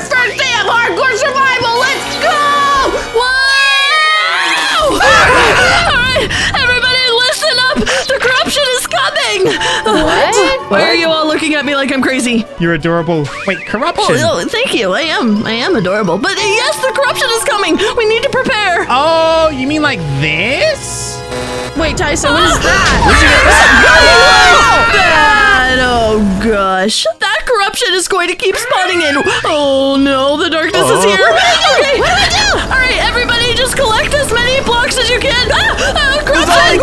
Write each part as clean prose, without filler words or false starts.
our first day of hardcore survival. Let's go! Whoa! Alright, everybody listen up! The corruption is coming! What? Why are you all looking at me like I'm crazy? You're adorable. Wait, corruption? Oh, thank you. I am adorable. But yes, the corruption is coming! We need to prepare! Oh, you mean like this? Wait, Tyson, what is that? Oh gosh. That corruption is going to keep spawning in. Oh no, the darkness is here. Okay. What do we do? Alright, everybody just collect as many blocks as you can. Corruption!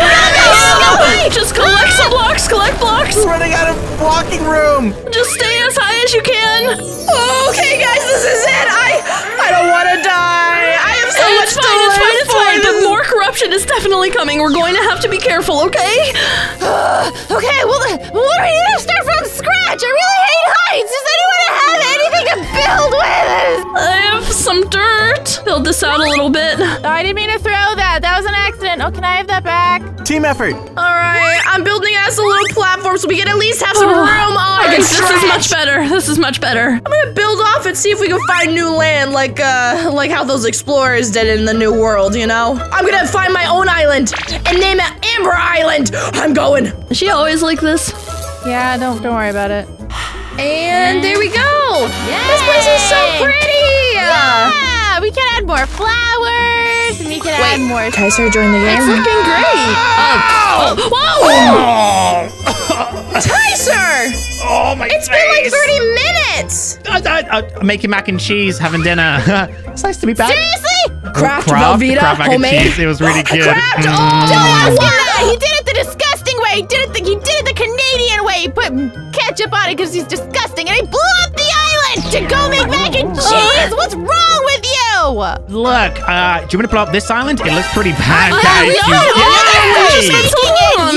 Just collect some blocks, collect blocks. We're running out of blocking room. Just stay as high as you can. Okay guys, this is it. I don't want to die. I have so much to live for. More corruption is definitely coming. We're going to have to be careful, okay? Okay, well, what are we gonna start from scratch? I really hate heights. Does anyone have anything to build with? I have some dirt. Build this out a little bit. I didn't mean to throw that. That was an accident. Oh, can I have that back? Team effort. All right, I'm building us a little platform so we can at least have some room. Oh, this is much better. This is much better. I'm gonna build off and see if we can find new land, like how those explorers did in the New World, you know? I'm gonna find my own island and name it Amber Island. I'm going. Is she always like this? Yeah, don't worry about it. And there we go. Yay. This place is so pretty. Yeah, we can add more flowers and we can add more. Tycer joined the game. It's looking great. Whoa! Tycer! Oh my! It's been like 30 minutes. I'm making mac and cheese, having dinner. It's nice to be back. Seriously? Craft Velveeta homemade. It was really good. Craft, don't ask him that. He did it the disgusting way. He did it the Canadian way. He put ketchup on it because he's disgusting, and he blew up the island to go make mac and cheese. What's wrong with you? Look, do you want to blow up this island? It looks pretty bad, guys. You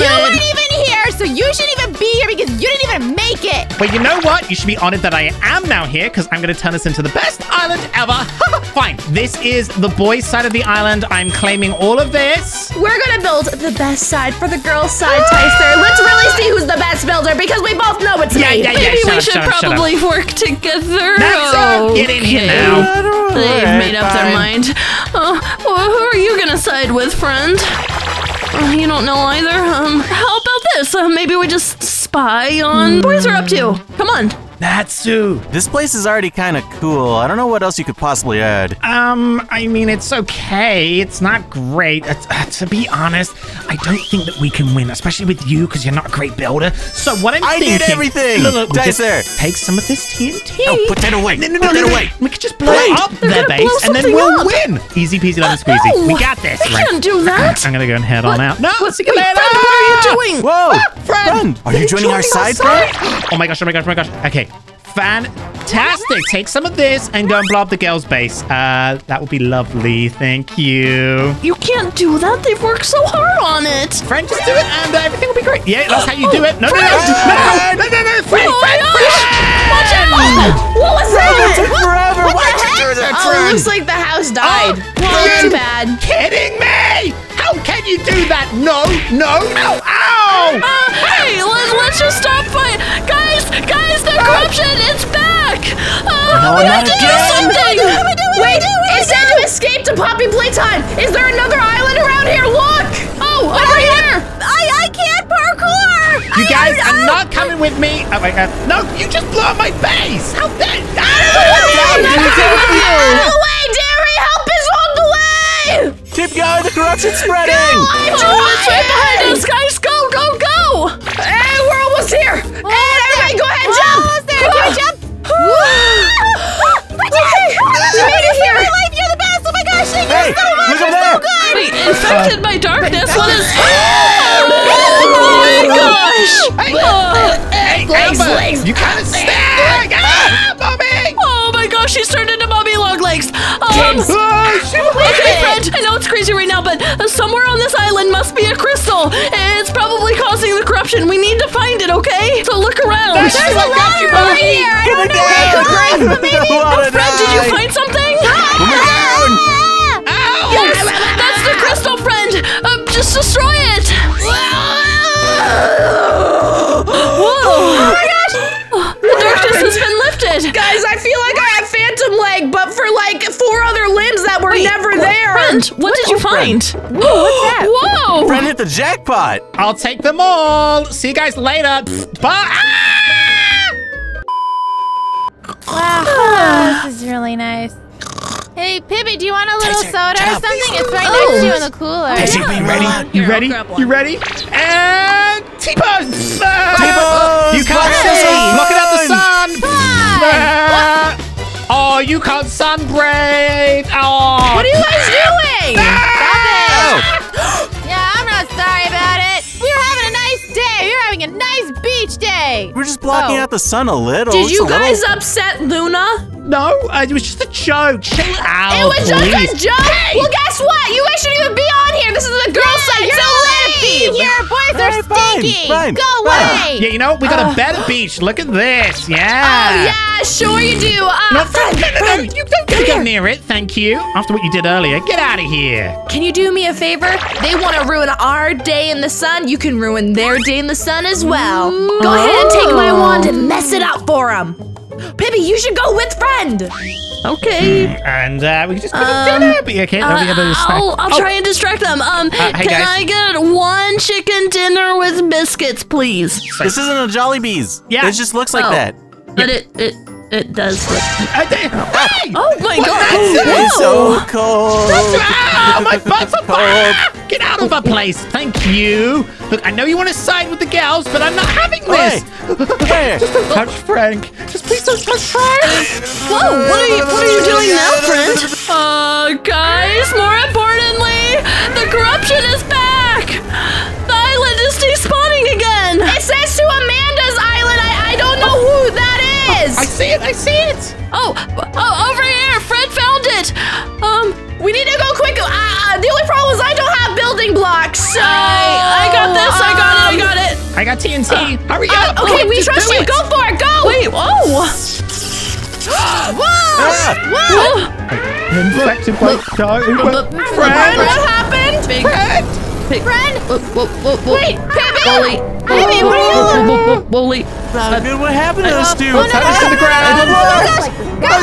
weren't even here, so you shouldn't even be here because you didn't even make it. But you know what? You should be honored that I am now here because I'm going to turn this into the best island ever. Fine. This is the boys' side of the island. I'm claiming all of this. We're going to build the best side for the girls' side, Tycer. Let's really see who's the best builder because we both know it's me. Maybe we should probably work together. That's it. Get in here now. They've made up their mind. Well, who are you going to side with, friend? You don't know either. How about this? Maybe we just spy on boys are up to. Come on. Natsu! This place is already kind of cool. I don't know what else you could possibly add. I mean, it's okay. It's not great. To be honest, I don't think that we can win, especially with you, because you're not a great builder. So what I'm thinking... I did everything! Look, Tycer! Take some of this TNT. No, put that away. No, put that away. We could just blow up their base, and then we'll win. Easy peasy, lemon squeezy. No, we got this. I can't do that. I'm going to go and head on out. No! Wait, friend, what are you doing? Whoa! Friend! Are you joining our side, friend? Oh my gosh, oh my gosh, oh my gosh. Okay. Fantastic! Take some of this and go and blow up the girls' base. That would be lovely. Thank you. You can't do that. They've worked so hard on it. Friend, just do it and everything will be great. Yeah, that's how you do it. No, no, no! Friend! Watch out! What was that? It took forever. Why did you do that, friend? It looks like the house died. Well, too bad. Kidding me? How can you do that? No! Ow! Hey, let's just stop fighting. Guys, the corruption is back! We have to do something! Wait, it said to escape to Poppy Playtime! Is there another island around here? Look! Oh, over here! I can't parkour! You guys are not coming with me! Oh my god. No, you just blew up my base! How dare you! Help away, Derry! Help is on the way! Keep going, the corruption's spreading! I'm right behind us, guys! Go! Hey, we're almost here! Everybody, go ahead and jump! Can we jump? You made it here! You're the best! Oh my gosh, thank you so much! You're so good! Wait, infected by darkness? What is... Oh my gosh! Hey, legs! You kind of stink! Ah, Mommy! Oh my gosh, she's turned into Mommy Longlegs! Okay, friend, I know it's crazy right now, but somewhere on this island must be a crystal! It's probably causing the corruption. We need to find it, okay? So look around. There's a ladder over here. I don't know where it could go. Friend, did you find something? Yes, that's the crystal, friend. Just destroy it. Whoa! Oh my gosh! The darkness has been lifted. Guys, I feel like I have phantom wait, never there. Friend, what did you find? Whoa, what's that? Whoa! Friend hit the jackpot. I'll take them all. See you guys later. Bye. Ah! Wow, this is really nice. Hey, Pibby, do you want a little soda or something? It's right next to you in the cooler. Tycer, be ready. You ready? You ready? And T-Bone! You can't see! Look at the sun! Oh, you can't sunbathe! Oh. What are you guys doing? Stop it! Yeah, I'm not sorry about it. We were having a nice day. We were having a nice beach day. We're just blocking out the sun a little. Did you guys upset Luna? No, it was just a joke. Chill out, it was just a joke? Hey. Well, guess what? You guys shouldn't even be on here. This is a girl site. You're so leave. Your boys are stinky. Fine. Go away. Yeah, you know what? We got a better beach. Look at this. Yeah. Oh, yeah, sure you do. No, you don't go near it. Thank you. After what you did earlier, get out of here. Can you do me a favor? They want to ruin our day in the sun. You can ruin their day in the sun as well. Ooh. Go ahead and take my wand and mess it up for them. Pibby, you should go with friend. Okay. And we can just put dinner. But okay, I'll try and distract them. Hey can guys. I get one chicken dinner with biscuits, please? This isn't a Jollibee's. Yeah. It just looks like that. But it does. Oh my god! It's so cold. Oh, my butt's on fire! Get out of our place! Thank you. Look, I know you want to side with the gals, but I'm not having this. Hey. Just don't touch Frank. Just please don't touch Frank. Whoa! What are you doing now, friend? Guys. More importantly, the corruption is back. The island is despawning again. It says to Amanda's island. I don't know who that is. I see it! I see it! Oh, over here! Fred found it! We need to go quick! The only problem is I don't have building blocks! I got this! I got it! I got TNT! Hurry up! Okay, we trust you! Go for it! Go! Wait, Whoa! Infected by Fred, what happened? Fred! Wait! Pibby! Pibby, what are you doing? What happened to us, dude? What happened to the ground? What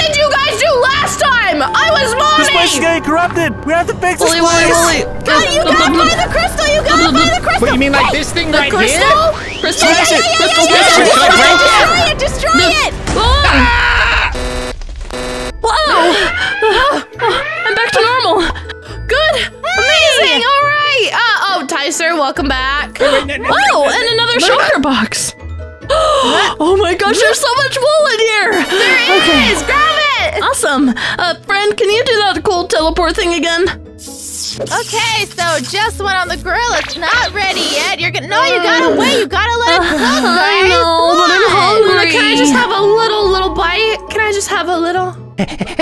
did you guys do last time? I was mourning! This place is getting corrupted. We have to fix this place. God, you gotta buy the crystal. You gotta buy the crystal. What, you mean like this thing right here? Crystal? Yeah. Destroy it. Whoa. I'm back to normal. Good. Amazing. All right. Oh, Tycer, welcome back. No, and another shulker box. Oh my gosh, there's so much wool in here. There is. Grab it. Awesome. Friend, can you do that cool teleport thing again? Okay, so just went on the grill. It's not ready yet. You gotta wait. You gotta let it cook. I know, but I'm hungry. Can I just have a little bite? Can I just have a little? It's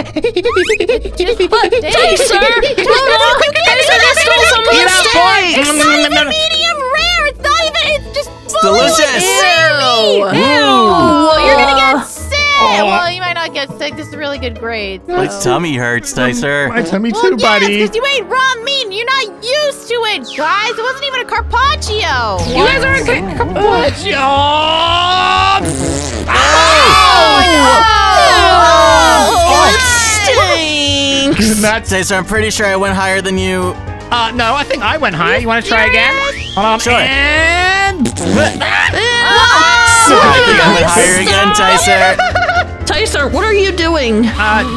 not even medium rare. It's not even. It's just delicious. Ew. You're gonna get sick. Well, you might not get sick. This is a really good grade. So. My tummy hurts, Tycer. My tummy too, buddy. Because you ate raw meat. And you're not used to it, guys. It wasn't even a carpaccio. You guys aren't a carpaccio. It stinks. Tycer, I'm pretty sure I went higher than you. No, I think I went high. You want to try again? Hold on. Sure. And... I think I went higher again, Tycer. Tycer, what are you doing?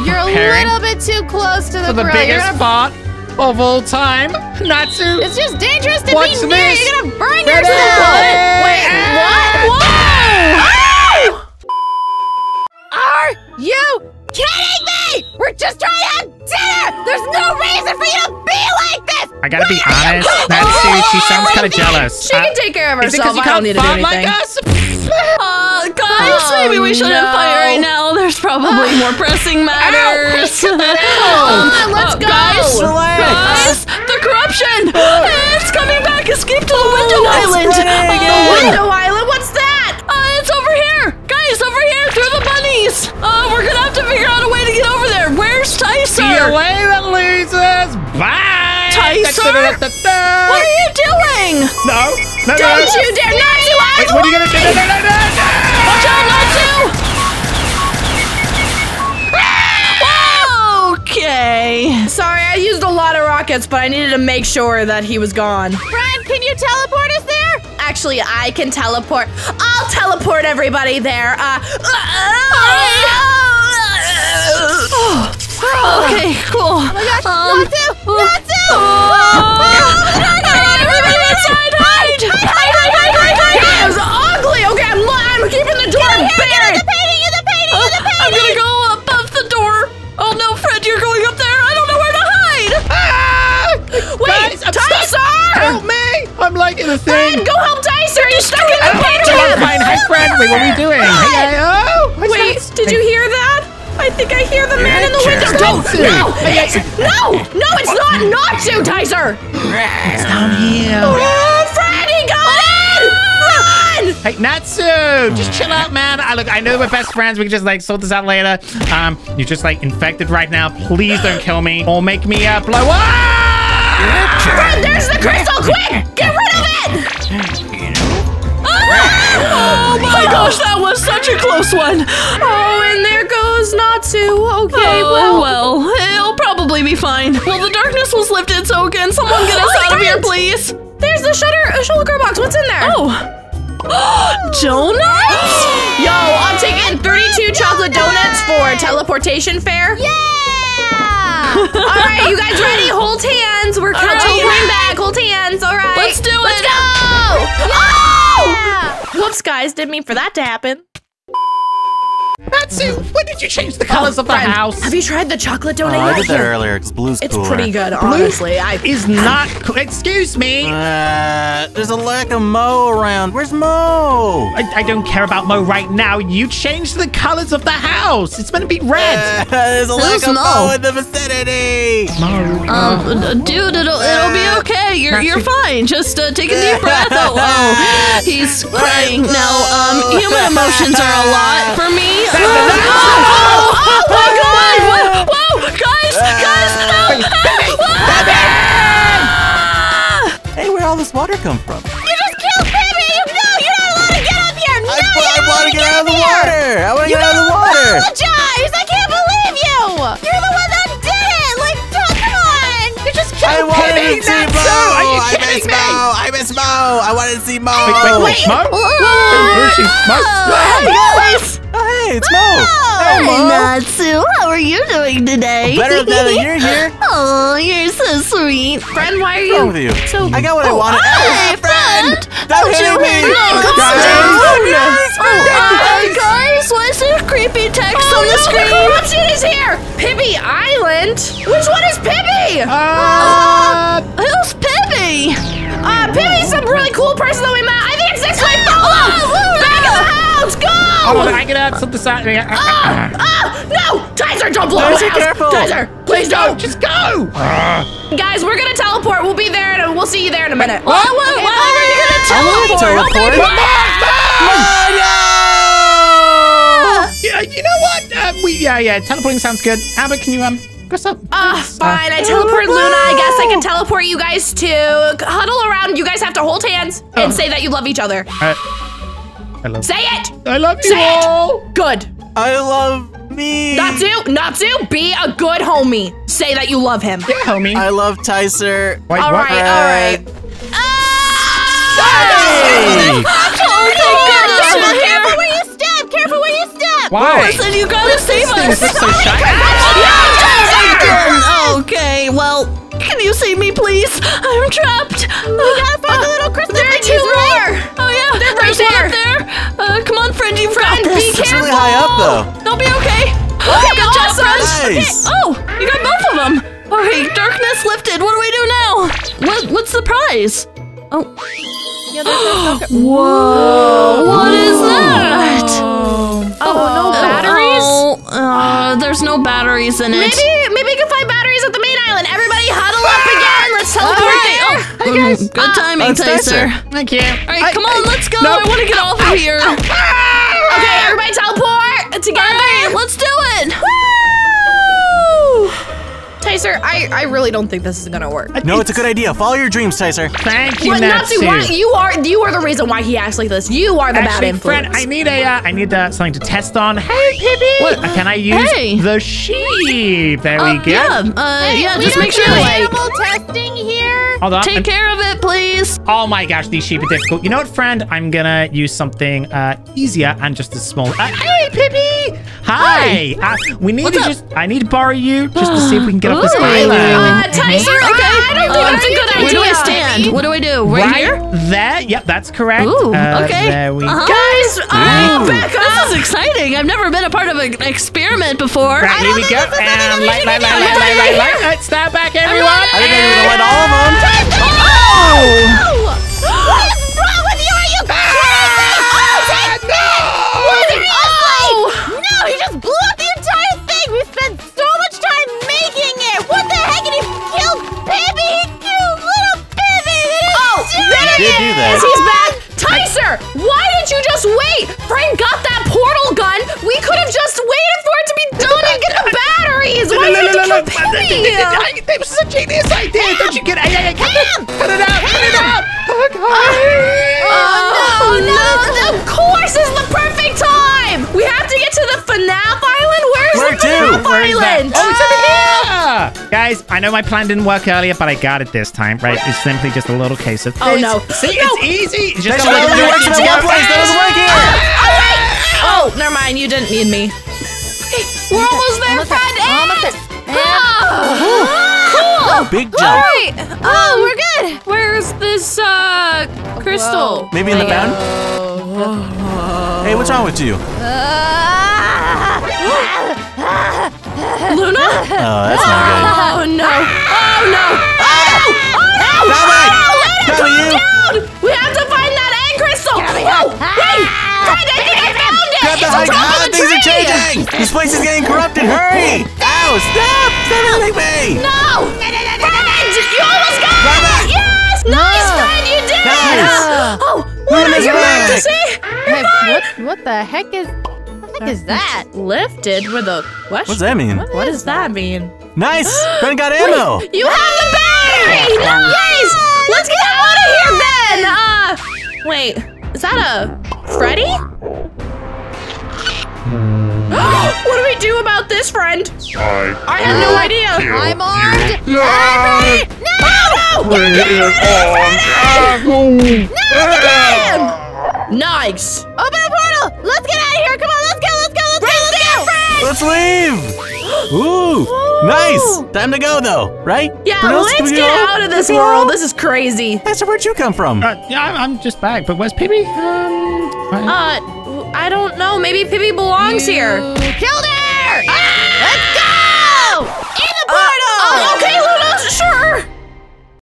You're a little bit too close to the grill. Biggest spot of all time. It's just dangerous to be near. You're going to burn yourself. Wait, what? Whoa! Are you kidding me? We're just trying to have dinner. There's no reason for you to be like this. I gotta be honest. She sounds kind of jealous. She can take care of herself. I don't need to do anything. Guys, maybe we shouldn't fight right now. There's probably more pressing matters. Let's go. Guys, the corruption. It's coming back. Escape to the Window Island. The Window Island? What's that? It's over here. Guys, over here through the bunnies. We're gonna have to figure out a way to get over there. Where's Tycer? See you later, losers. Bye. Tycer, what are you doing? No. Don't you dare not to. Wait, what are you gonna do? No. Watch out, not to. rockets, but I needed to make sure that he was gone. Brian, can you teleport us there? Actually, I can teleport. I'll teleport everybody there. Okay, cool. Oh my gosh, Hide! It was ugly! Okay, I'm keeping the door bare! The painting! The painting! The painting! I'm gonna go above the door! Oh no, Fred, you're going up there! I don't know where to hide! Wait, Tycer! Help me! I'm like in a thing! Fred, go help Tycer! You're stuck in the painting! Hi, Fred! Wait, what are we doing? Wait, did you hear that? I think I hear the man in the window! Don't! No! No! It's not you, Tycer! It's down here. Oh, Fred, he got in! Run! Hey, Natsu! Just chill out, man. Look, I know we're best friends. We can just, like, sort this out later. You're just, like, infected right now. Please don't kill me or make me, blow up! Fred, there's the crystal! Quick! Get rid of it! Oh my gosh, that was such a close one. Oh, and there goes Natsu. Okay, well, it'll probably be fine. Well, the darkness was lifted, so can someone get us out of here, please? There's the shulker box. What's in there? Oh. Donuts? Yo, I'm taking 32 chocolate donuts for teleportation fare. Yeah! All right, you guys ready? Hold hands. We're teleporting back. Hold hands. All right. Let's do it. Let's go. Yeah! Whoops, guys. Didn't mean for that to happen. Natsu, when did you change the colors of the house? Have you tried the chocolate donut? I did that earlier. It's blue's cooler. It's pretty good, honestly. Is not... Excuse me. There's a lack of Mo around. Where's Mo? I don't care about Mo right now. You changed the colors of the house. It's meant to be red. There's a lack of Mo in the vicinity. Mo. Dude, it'll be okay. You're fine. Just take a deep breath. Oh, he's crying now. Human emotions are a lot for me. Oh my god! Whoa! Guys, no! Hey, where'd all this water come from? You just killed Pibby! No, you're not allowed to get up here! No, I want to get out of the water! I want to get out of the water! You apologize! I can't believe you! You're the one that did it! Like, come on! You just killed Pibby! Are you kidding me? I miss Mo! I wanted to see Mo! Wait! Mo? Where's she? Mo? Guys! Hey, it's Mo! Hey, Mo. Natsu, how are you doing today? Better than you're here. Oh, you're so sweet. Friend, why are you? So I got what I wanted. Hey, friend! Don't shoot me! Guys, why is there creepy text on the screen? The corruption is here! Pibby Island? Which one is Pibby? Who's Pibby? Pibby's some really cool person that we met. I think it's this way. Follow! Back of the house! Go! Oh, I can add something side. No! Tycer, don't blow up the house! Careful. Tycer, please don't! Just go! Guys, we're gonna teleport. We'll be there and we'll see you there in a minute. What? Okay, are you gonna teleport? Oh, no! Yeah, you know what? Teleporting sounds good. Albert, can you what's up? Fine. I teleported Luna. I guess I can teleport you guys too. Huddle around. You guys have to hold hands and say that you love each other. Say it! I love you all! Good. I love me. Natsu, be a good homie. Say that you love him. Yeah, homie. I love Tycer. All right. Oh, my God. Careful where you step! Why? Listen, you gotta save us! This is so shy! Okay, well, can you save me, please? I'm trapped! We gotta find the little crystal. There are two more! Oh, yeah, they're right there! Come on, friend, you've got this! It's really high up, though! They'll be okay! Okay, good job, friend! Nice. Okay. Oh, you got both of them! Alright, darkness lifted, what do we do now? What's the prize? Oh. Yeah, whoa! What is that? No batteries? There's no batteries in it. Maybe you can find batteries at the main island. Everybody huddle up again. Let's teleport there. Hey guys. Good timing, Tycer. Thank you. All right, come on, let's go. No. I want to get off of here. Okay, everybody teleport together. All right, let's do it. Woo! Tycer, I really don't think this is gonna work. No, it's a good idea. Follow your dreams, Tycer. Thank you, but Natsu. Natsu, you are the reason why he acts like this. You are the bad influence. Friend, I need something to test on. Hey, Pibby. What? Can I use the sheep? There we go. Yeah. Just make sure. Animal testing here. Hold on. Take care of it, please. Oh my gosh, these sheep are difficult. You know what, friend? I'm gonna use something easier and just a small. Hey, Pibby. Hi. We need I need to borrow you just to see if we can get up this island. Tycer, okay. I don't think that's a good idea. Where do I stand? What do I do? Right here? There. Yep, that's correct. Ooh, okay. There we go. Guys, back up. This is exciting. I've never been a part of an experiment before. Right, here we go. And light. Let's snap back, everyone. I think I'm going to let all of them. What is wrong with you? Are you crazy? Oh, take that. No, he just blew up the entire thing. We spent so much time making it. What the heck? And he killed Pibby. He killed little Pibby. He did that. He's back. Tycer, why did you just wait? Frank got that portal gun. We could have just waited for it to be done and get the batteries. Why did you kill Pibby? That was such a genius idea. Don't you get it? Cut it out. Oh, God. No. Of course, it's the perfect time. We have to get to the FNAF Island. Where is the FNAF Island? Oh, it's over here. Guys, I know my plan didn't work earlier, but I got it this time, right? It's simply just a little case of... Oh, no. See, it's easy. Just go like Oh, never mind. You didn't need me. Hey, we're almost there, friend. Cool. Big jump. All right. We're good. Where's this crystal? Whoa. Maybe in the bound? Hey, what's wrong with you? Luna? Oh, that's not good. Oh, no. Oh, no. We have to find that end crystal. Wait. Friend, I think I found it. Things are changing. This place is getting corrupted. Hurry. Ow, stop. Stop hitting me. No. Friend, you almost got it. Yes. Nice, friend. You did it. Oh, what are you about to say? What the heck is... What is that? Lifted with a question. What's that mean? What does that mean? Nice! Ben got ammo! Wait, you have the battery! Nice! Let's get out of here, Ben! Wait, is that a Freddy? What do we do about this, friend? I have no idea. I'm armed. No! Nice! Open the portal! Let's get out of here! Come on! Let's leave! Ooh, nice! Time to go, though, right? Yeah, let's get out of this world. This is crazy. Tycer, where'd you come from? I'm just back, but where's Pibby? I don't know. Maybe Pibby belongs here. Killed him!